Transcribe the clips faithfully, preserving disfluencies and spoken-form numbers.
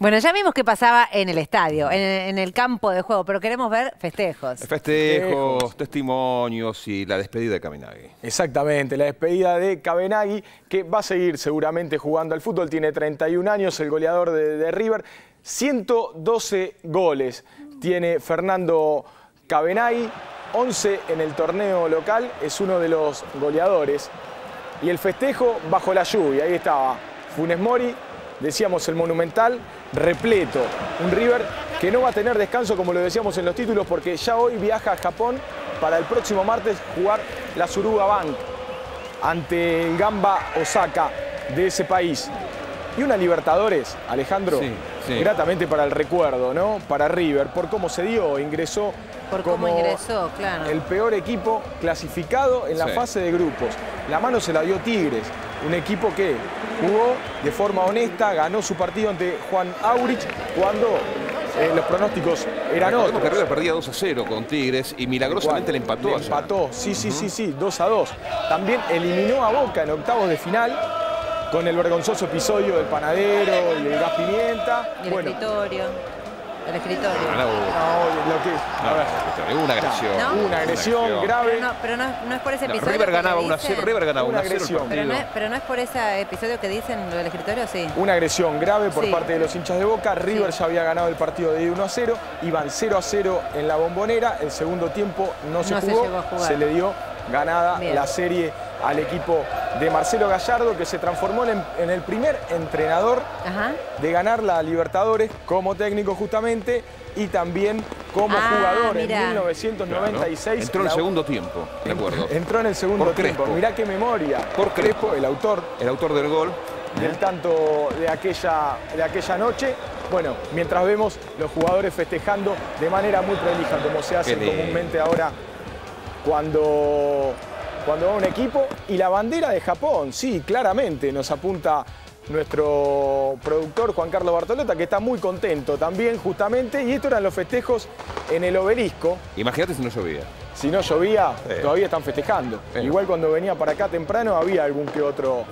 Bueno, ya vimos qué pasaba en el estadio, en, en el campo de juego, pero queremos ver festejos. Festejos, festejos, testimonios y la despedida de Cavenaghi. Exactamente, la despedida de Cavenaghi, que va a seguir seguramente jugando al fútbol. Tiene treinta y un años, el goleador de, de River. ciento doce goles tiene Fernando Cavenaghi, once en el torneo local, es uno de los goleadores. Y el festejo bajo la lluvia, ahí estaba Funes Mori. Decíamos el Monumental repleto, un River que no va a tener descanso, como lo decíamos en los títulos, porque ya hoy viaja a Japón para el próximo martes jugar la Suruga Bank ante el Gamba Osaka de ese país. Y una Libertadores, Alejandro, sí, sí. gratamente para el recuerdo, ¿no? Para River, por cómo se dio, ingresó por como cómo ingresó, claro. el peor equipo clasificado en la sí. fase de grupos. La mano se la dio Tigres, un equipo que jugó de forma honesta, ganó su partido ante Juan Aurich cuando eh, los pronósticos eran Recordemos otros. River perdía dos a cero con Tigres y milagrosamente le empató. Le empató, allá. sí, sí, uh -huh. sí, sí, dos a dos. También eliminó a Boca en octavos de final con el vergonzoso episodio del panadero, el gas pimienta. Y el bueno. escritorio. El escritorio. No, no, lo que, no, a ver. Escritorio. Una agresión. No, no. Una agresión no, grave. Pero no, pero no, no es por ese episodio. No, River, ganaba una cero, River ganaba una agresión. Pero no, es, pero no es por ese episodio que dicen lo del escritorio, sí. Una agresión grave por sí. parte de los hinchas de Boca. River sí. ya había ganado el partido de uno a cero. Iban cero a cero en la Bombonera. El segundo tiempo no se no jugó. Se, llegó a jugar. se le dio ganada Bien. la serie al equipo de Marcelo Gallardo, que se transformó en, en el primer entrenador Ajá. de ganar la Libertadores como técnico justamente y también como ah, jugador mirá. en mil novecientos noventa y seis. Claro. Entró en el segundo tiempo, de acuerdo. Entró en el segundo Por tiempo, Crespo. mirá qué memoria. Por Crespo, el autor. El autor del gol. Del tanto de aquella, de aquella noche. Bueno, mientras vemos los jugadores festejando de manera muy prolija, como se hace Ele. comúnmente ahora cuando... Cuando va un equipo y la bandera de Japón, sí, claramente nos apunta nuestro productor Juan Carlos Bartolota, que está muy contento también justamente, y esto eran los festejos en el obelisco. Imagínate si no llovía. Si no llovía, eh. todavía están festejando. Eh. Igual cuando venía para acá temprano había algún que otro,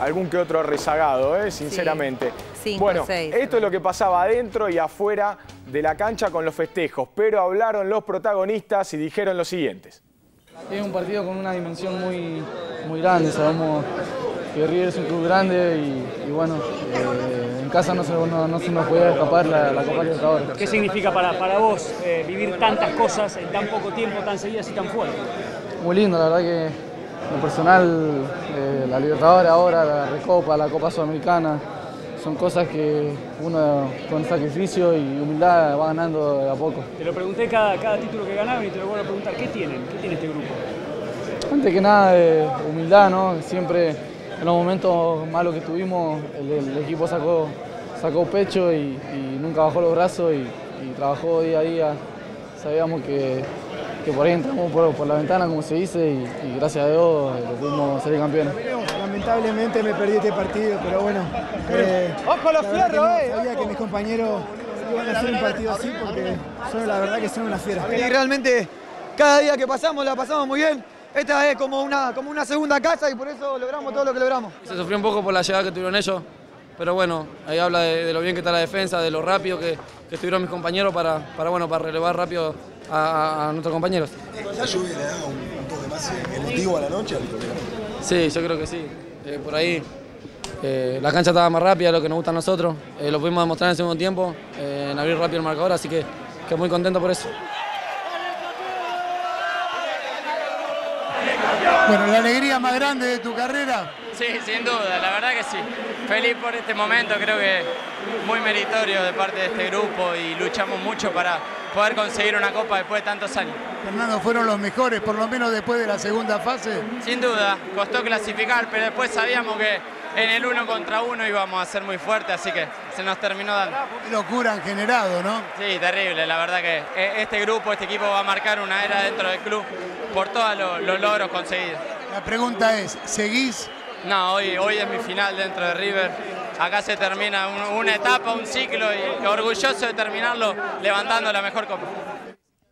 algún que otro rezagado, ¿eh? sinceramente. Sí. Cinco, bueno, seis. Esto es lo que pasaba adentro y afuera de la cancha con los festejos, pero hablaron los protagonistas y dijeron lo siguientes. Es un partido con una dimensión muy, muy grande, sabemos que River es un club grande y, y bueno, eh, en casa no se, no, no se nos puede escapar la, la Copa Libertadores. ¿Qué significa para, para vos eh, vivir tantas cosas en tan poco tiempo, tan seguidas y tan fuerte? Muy lindo, la verdad que en personal, eh, la Libertadores ahora, la Recopa, la Copa Sudamericana, son cosas que uno con sacrificio y humildad va ganando de a poco. Te lo pregunté cada, cada título que ganaron y te lo vuelvo a preguntar, ¿qué tienen? ¿Qué tiene este grupo? Antes que nada, eh, humildad, ¿no? Siempre en los momentos malos que tuvimos, el, el equipo sacó, sacó pecho y, y nunca bajó los brazos y, y trabajó día a día. Sabíamos que, que por ahí entramos por, por la ventana, como se dice, y, y gracias a Dios eh, pudimos salir campeones. Lamentablemente me perdí este partido, pero bueno, eh, ¡ojo los fierros, eh! No sabía que mis compañeros iban a hacer un partido así porque son, la verdad que son unas fieras. Y realmente cada día que pasamos la pasamos muy bien. Esta es como una, como una segunda casa y por eso logramos todo lo que logramos. Se sufrió un poco por la llegada que tuvieron ellos, pero bueno, ahí habla de, de lo bien que está la defensa, de lo rápido que, que estuvieron mis compañeros para, para, bueno, para relevar rápido a, a, a nuestros compañeros. ¿La lluvia le da un, un toque más emotivo a la noche? Sí, yo creo que sí. Eh, por ahí eh, la cancha estaba más rápida, lo que nos gusta a nosotros. Eh, lo pudimos demostrar en el segundo tiempo, eh, en abrir rápido el marcador, así que, que muy contento por eso. Bueno, la alegría más grande de tu carrera. Sí, sin duda, la verdad que sí. Feliz por este momento, creo que muy meritorio de parte de este grupo y luchamos mucho para poder conseguir una copa después de tantos años. Fernando, fueron los mejores, por lo menos después de la segunda fase. Sin duda, costó clasificar, pero después sabíamos que en el uno contra uno íbamos a ser muy fuertes, así que se nos terminó dando. Qué locura han generado, ¿no? Sí, terrible, la verdad que este grupo, este equipo va a marcar una era dentro del club por todos los, los logros conseguidos. La pregunta es, ¿seguís? No, hoy, hoy es mi final dentro de River. Acá se termina un, una etapa, un ciclo y orgulloso de terminarlo levantando la mejor copa.